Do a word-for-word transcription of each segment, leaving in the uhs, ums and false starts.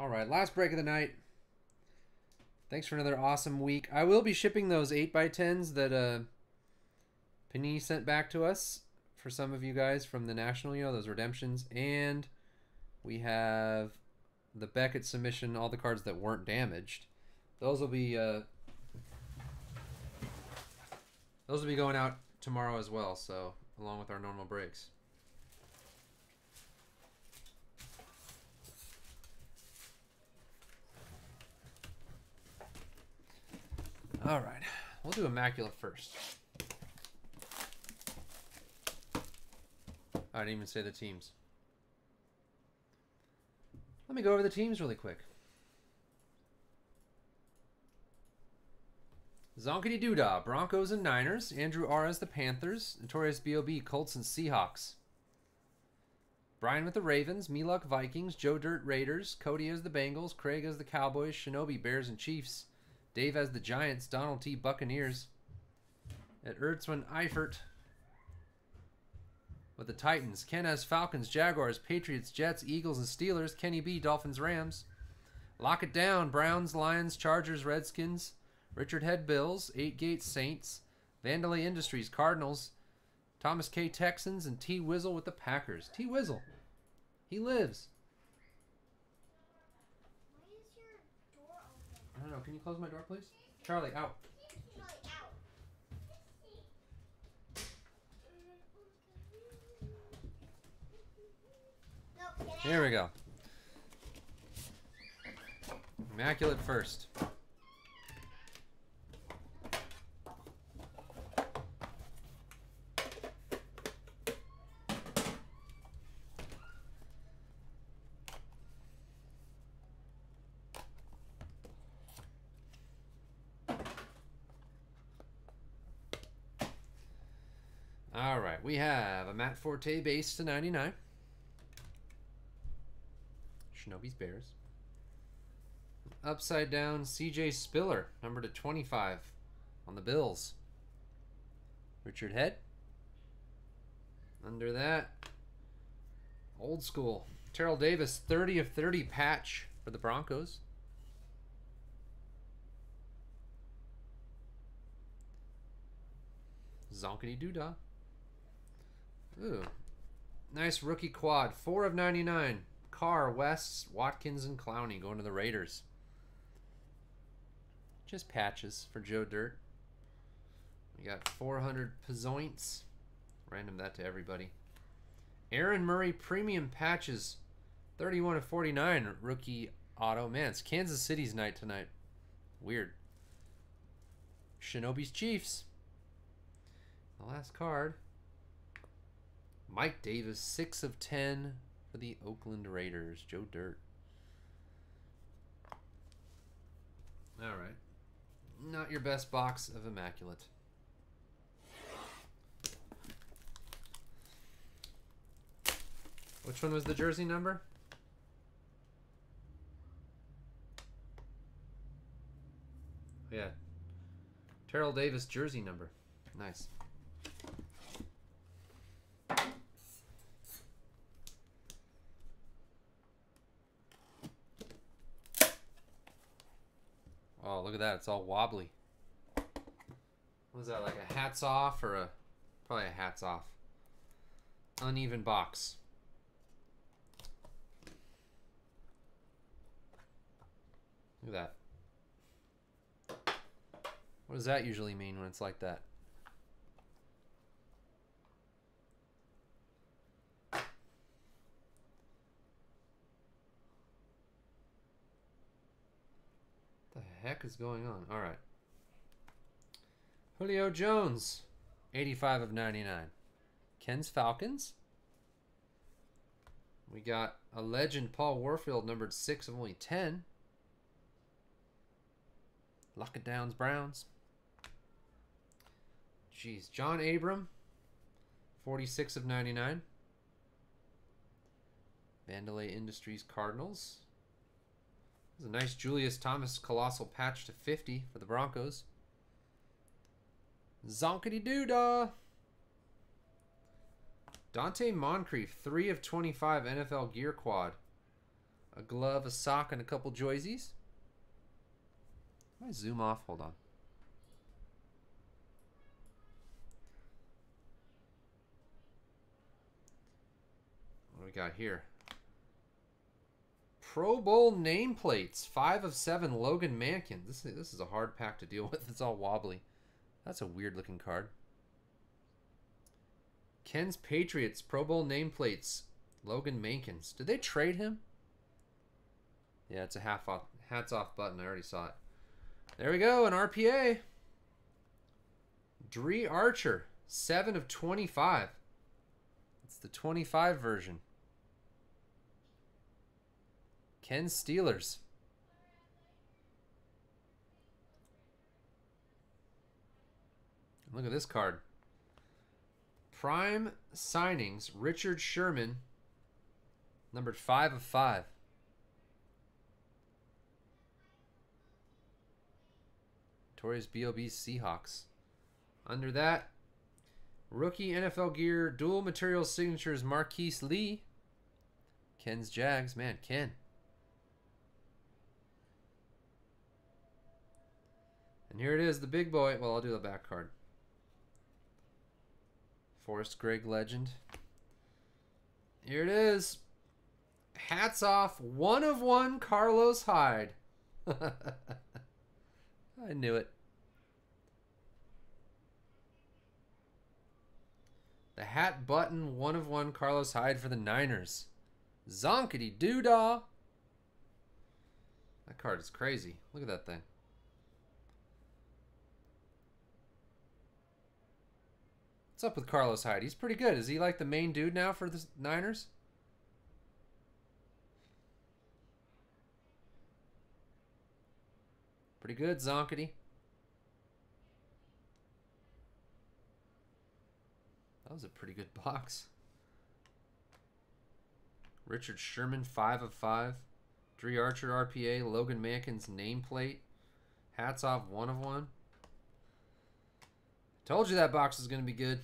All right, last break of the night. Thanks for another awesome week. I will be shipping those eight by tens that uh, Panini sent back to us for some of you guys from the National, you know, those redemptions. And we have the Beckett submission, all the cards that weren't damaged. Those will be uh, those will be going out tomorrow as well, so along with our normal breaks. All right, we'll do Immaculate first. I didn't even say the teams. Let me go over the teams really quick. Zonkity Doodah, Broncos and Niners. Andrew R. as the Panthers. Notorious B O B, Colts and Seahawks. Brian with the Ravens. Miluk, Vikings. Joe Dirt, Raiders. Cody as the Bengals. Craig as the Cowboys. Shinobi, Bears and Chiefs. Dave as the Giants. Donald T., Buccaneers. At Erzman Eifert with the Titans. Ken as Falcons, Jaguars, Patriots, Jets, Eagles, and Steelers. Kenny B., Dolphins, Rams. Lock it down. Browns, Lions, Chargers, Redskins. Richard Head, Bills. Eight Gates, Saints. Vandelay Industries, Cardinals. Thomas K., Texans, and T. Wizzle with the Packers. T. Wizzle. He lives. Why is your door open? I don't know. Can you close my door, please? Charlie, out. Charlie, out. Here we go. Immaculate first. All right, we have a Matt Forte base to ninety-nine. Shinobi's Bears. Upside down, C J Spiller, number to twenty-five on the Bills. Richard Head. Under that, old school. Terrell Davis, thirty of thirty patch for the Broncos. Zonkity Doodah. Ooh. Nice rookie quad, four of ninety-nine. Carr, West, Watkins, and Clowney going to the Raiders. Just patches for Joe Dirt. We got four hundred points. Random that to everybody. Aaron Murray premium patches, thirty-one of forty-nine. Rookie auto. Man, it's Kansas City's night tonight. Weird. Shinobi's Chiefs. The last card. Mike Davis, six of ten. For the Oakland Raiders, Joe Dirt. All right. Not your best box of Immaculate. Which one was the jersey number? Yeah. Terrell Davis jersey number. Nice. Oh, look at that. It's all wobbly. What is that, like a hats off or a... Probably a hats off. Uneven box. Look at that. What does that usually mean when it's like that? Heck is going on? All right. Julio Jones, eighty-five of ninety-nine. Ken's Falcons. We got a legend, Paul Warfield, numbered six of only ten. Lock it down's Browns. Jeez, John Abram, forty-six of ninety-nine. Vandelay Industries, Cardinals. This is a nice Julius Thomas colossal patch to fifty for the Broncos. Zonkity Doodah. Dante Moncrief, three of twenty-five N F L gear quad. a glove, a sock, and a couple joysies. I might zoom off. Hold on. What do we got here? Pro Bowl nameplates. Five of seven. Logan Mankins. This is, this is a hard pack to deal with. It's all wobbly. That's a weird looking card. Ken's Patriots. Pro Bowl nameplates. Logan Mankins. Did they trade him? Yeah, it's a half off, hats off button. I already saw it. There we go. An R P A. Dre Archer. Seven of twenty-five. It's the twenty-five version. Ken Steelers. Look at this card. Prime signings. Richard Sherman. Numbered five of five. Notorious B O B Seahawks. Under that, rookie N F L gear, dual material signatures, Marquise Lee. Ken's Jags. Man, Ken. And here it is, the big boy. Well, I'll do the back card. Forrest Gregg Legend. Here it is. Hats off. One of one, Carlos Hyde. I knew it. The hat button, one of one, Carlos Hyde for the Niners. Zonkity Doodah. That card is crazy. Look at that thing. What's up with Carlos Hyde? He's pretty good. Is he like the main dude now for the Niners? Pretty good, Zonkity. That was a pretty good box. Richard Sherman, five of five. Dre Archer, R P A. Logan Mankins, nameplate. Hats off, one of one. Told you that box was going to be good.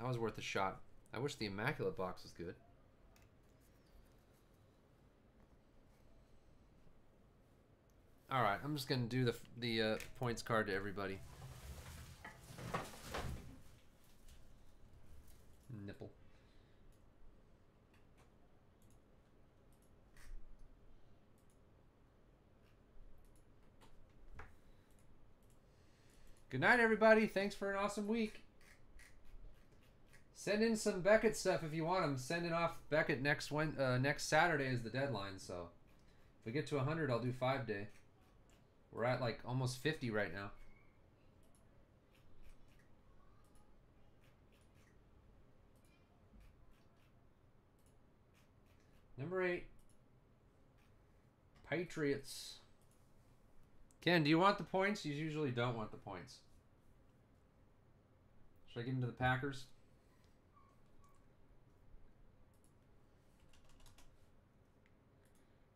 That was worth a shot. I wish the Immaculate box was good. Alright, I'm just going to do the, the uh, points card to everybody. Nipple. Good night, everybody. Thanks for an awesome week. Send in some Beckett stuff if you want. I'm sending off Beckett next Wednesday, uh, next Saturday is the deadline. So if we get to one hundred, I'll do five day. We're at like almost fifty right now. Number eight. Patriots. Ken, do you want the points? You usually don't want the points. Should I give them to the Packers?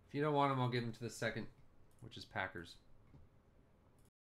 If you don't want them, I'll give them to the second, which is Packers.